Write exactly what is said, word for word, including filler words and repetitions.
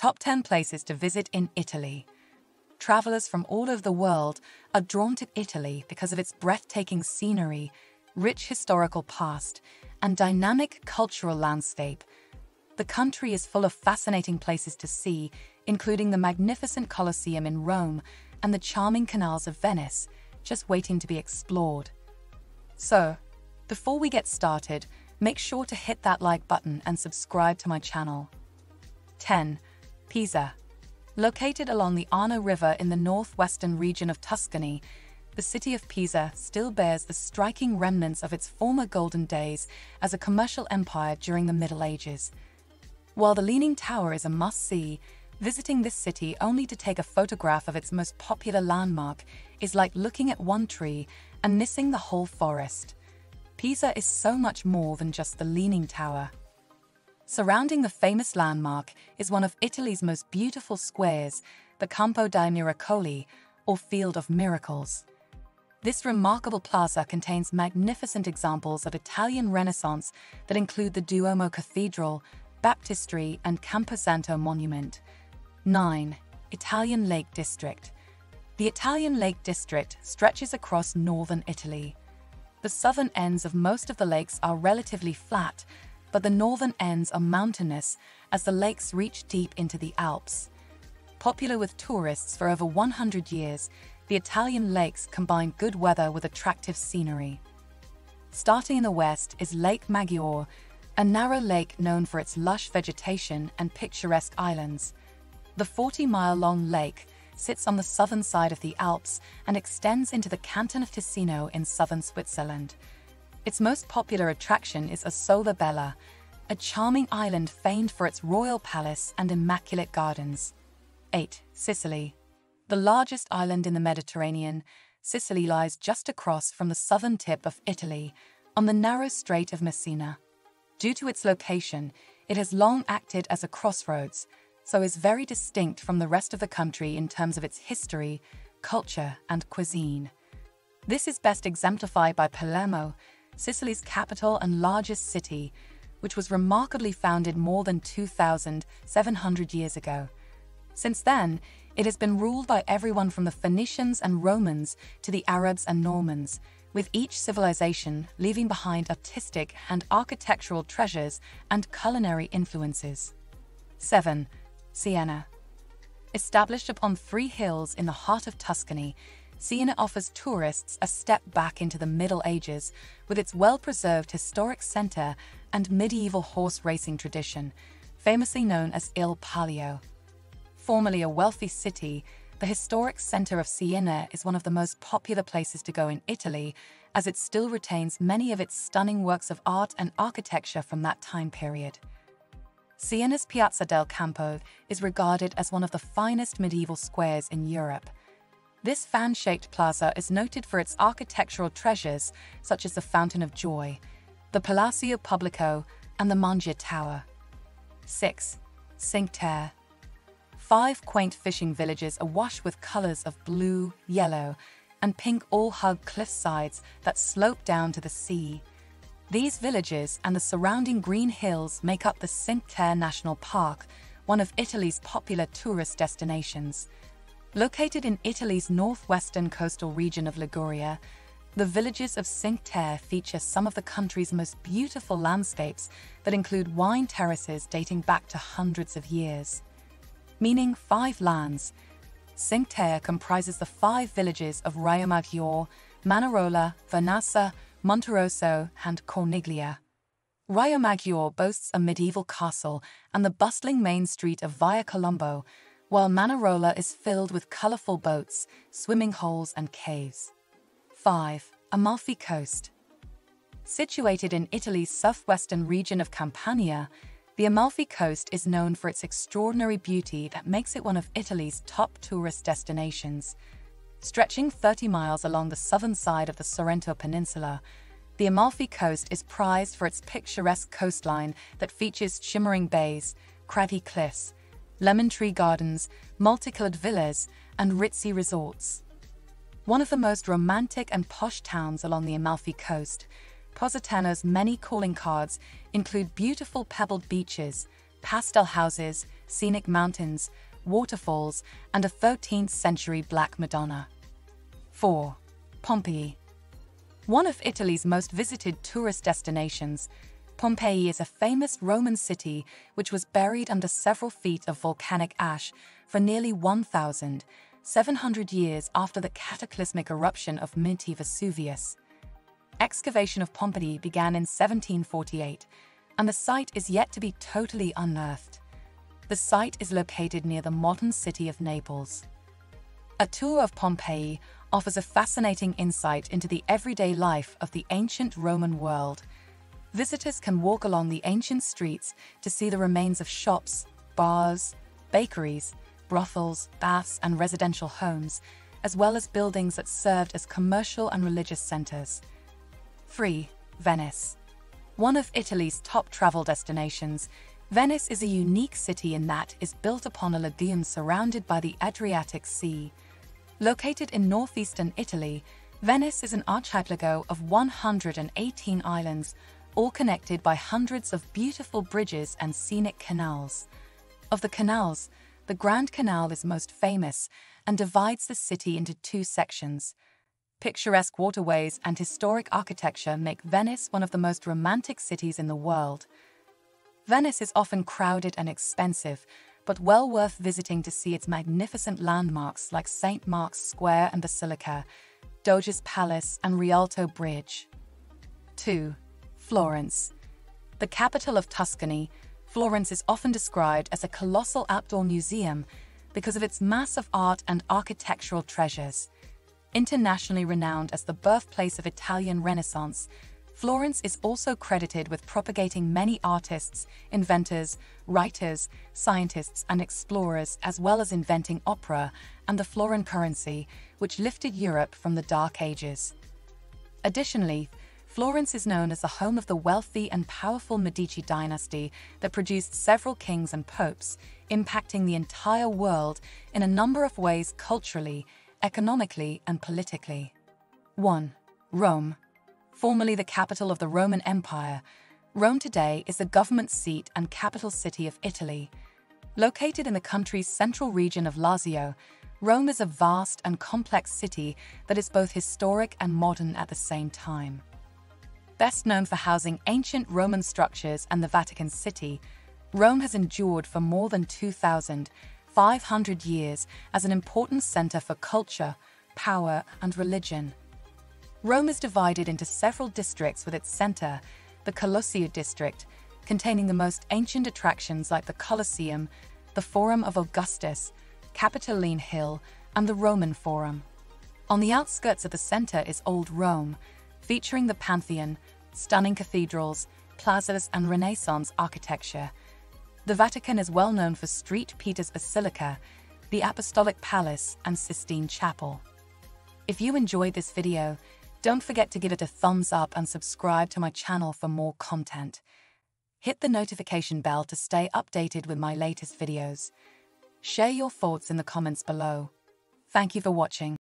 Top ten places to visit in Italy. Travelers from all over the world are drawn to Italy because of its breathtaking scenery, rich historical past, and dynamic cultural landscape. The country is full of fascinating places to see, including the magnificent Colosseum in Rome and the charming canals of Venice, just waiting to be explored. So, before we get started, make sure to hit that like button and subscribe to my channel. ten. Pisa. Located along the Arno River in the northwestern region of Tuscany, the city of Pisa still bears the striking remnants of its former golden days as a commercial empire during the Middle Ages. While the Leaning Tower is a must-see, visiting this city only to take a photograph of its most popular landmark is like looking at one tree and missing the whole forest. Pisa is so much more than just the Leaning Tower. Surrounding the famous landmark is one of Italy's most beautiful squares, the Campo dei Miracoli, or Field of Miracles. This remarkable plaza contains magnificent examples of Italian Renaissance that include the Duomo Cathedral, Baptistry, and Camposanto Monument. nine. Italian Lake District. The Italian Lake District stretches across northern Italy. The southern ends of most of the lakes are relatively flat, but the northern ends are mountainous as the lakes reach deep into the Alps. Popular with tourists for over one hundred years, the Italian lakes combine good weather with attractive scenery. Starting in the west is Lake Maggiore, a narrow lake known for its lush vegetation and picturesque islands. The forty-mile-long lake sits on the southern side of the Alps and extends into the Canton of Ticino in southern Switzerland. Its most popular attraction is Asola Bella, a charming island famed for its royal palace and immaculate gardens. eight. Sicily. The largest island in the Mediterranean, Sicily lies just across from the southern tip of Italy, on the narrow Strait of Messina. Due to its location, it has long acted as a crossroads, so is very distinct from the rest of the country in terms of its history, culture, and cuisine. This is best exemplified by Palermo, Sicily's capital and largest city, which was remarkably founded more than two thousand seven hundred years ago. Since then, it has been ruled by everyone from the Phoenicians and Romans to the Arabs and Normans, with each civilization leaving behind artistic and architectural treasures and culinary influences. seven. Siena. Established upon three hills in the heart of Tuscany, Siena offers tourists a step back into the Middle Ages with its well-preserved historic center and medieval horse racing tradition, famously known as Il Palio. Formerly a wealthy city, the historic center of Siena is one of the most popular places to go in Italy, as it still retains many of its stunning works of art and architecture from that time period. Siena's Piazza del Campo is regarded as one of the finest medieval squares in Europe. This fan-shaped plaza is noted for its architectural treasures, such as the Fountain of Joy, the Palazzo Pubblico, and the Mangia Tower. six. Cinque Terre. Five quaint fishing villages awash with colors of blue, yellow, and pink all hug cliff sides that slope down to the sea. These villages and the surrounding green hills make up the Cinque Terre National Park, one of Italy's popular tourist destinations. Located in Italy's northwestern coastal region of Liguria, the villages of Cinque Terre feature some of the country's most beautiful landscapes that include wine terraces dating back to hundreds of years. Meaning five lands, Cinque Terre comprises the five villages of Riomaggiore, Manarola, Vernassa, Monterosso, and Corniglia. Riomaggiore boasts a medieval castle and the bustling main street of Via Colombo, while Manarola is filled with colorful boats, swimming holes, and caves. five. Amalfi Coast. Situated in Italy's southwestern region of Campania, the Amalfi Coast is known for its extraordinary beauty that makes it one of Italy's top tourist destinations. Stretching thirty miles along the southern side of the Sorrento Peninsula, the Amalfi Coast is prized for its picturesque coastline that features shimmering bays, craggy cliffs, lemon tree gardens, multicolored villas, and ritzy resorts. One of the most romantic and posh towns along the Amalfi Coast, Positano's many calling cards include beautiful pebbled beaches, pastel houses, scenic mountains, waterfalls, and a thirteenth century Black Madonna. four. Pompeii. One of Italy's most visited tourist destinations, Pompeii is a famous Roman city which was buried under several feet of volcanic ash for nearly one thousand seven hundred years after the cataclysmic eruption of Monte Vesuvius. Excavation of Pompeii began in seventeen forty-eight, and the site is yet to be totally unearthed. The site is located near the modern city of Naples. A tour of Pompeii offers a fascinating insight into the everyday life of the ancient Roman world. Visitors can walk along the ancient streets to see the remains of shops, bars, bakeries, brothels, baths, and residential homes, as well as buildings that served as commercial and religious centers. three. Venice. One of Italy's top travel destinations, Venice is a unique city in that it is built upon a lagoon surrounded by the Adriatic Sea. Located in northeastern Italy, Venice is an archipelago of one hundred eighteen islands, all connected by hundreds of beautiful bridges and scenic canals. Of the canals, the Grand Canal is most famous and divides the city into two sections. Picturesque waterways and historic architecture make Venice one of the most romantic cities in the world. Venice is often crowded and expensive, but well worth visiting to see its magnificent landmarks like Saint Mark's Square and Basilica, Doge's Palace, and Rialto Bridge. two. Florence. The capital of Tuscany, Florence is often described as a colossal outdoor museum because of its mass of art and architectural treasures. Internationally renowned as the birthplace of Italian Renaissance, Florence is also credited with propagating many artists, inventors, writers, scientists, and explorers, as well as inventing opera and the florin currency, which lifted Europe from the Dark Ages. Additionally, Florence is known as the home of the wealthy and powerful Medici dynasty that produced several kings and popes, impacting the entire world in a number of ways culturally, economically, and politically. one. Rome. Formerly the capital of the Roman Empire, Rome today is the government seat and capital city of Italy. Located in the country's central region of Lazio, Rome is a vast and complex city that is both historic and modern at the same time. Best known for housing ancient Roman structures and the Vatican City, Rome has endured for more than two thousand five hundred years as an important center for culture, power, and religion. Rome is divided into several districts with its center, the Colosseum district, containing the most ancient attractions like the Colosseum, the Forum of Augustus, Capitoline Hill, and the Roman Forum. On the outskirts of the center is Old Rome, featuring the Pantheon, stunning cathedrals, plazas, and Renaissance architecture. The Vatican is well known for Saint Peter's Basilica, the Apostolic Palace, and Sistine Chapel. If you enjoyed this video, don't forget to give it a thumbs up and subscribe to my channel for more content. Hit the notification bell to stay updated with my latest videos. Share your thoughts in the comments below. Thank you for watching.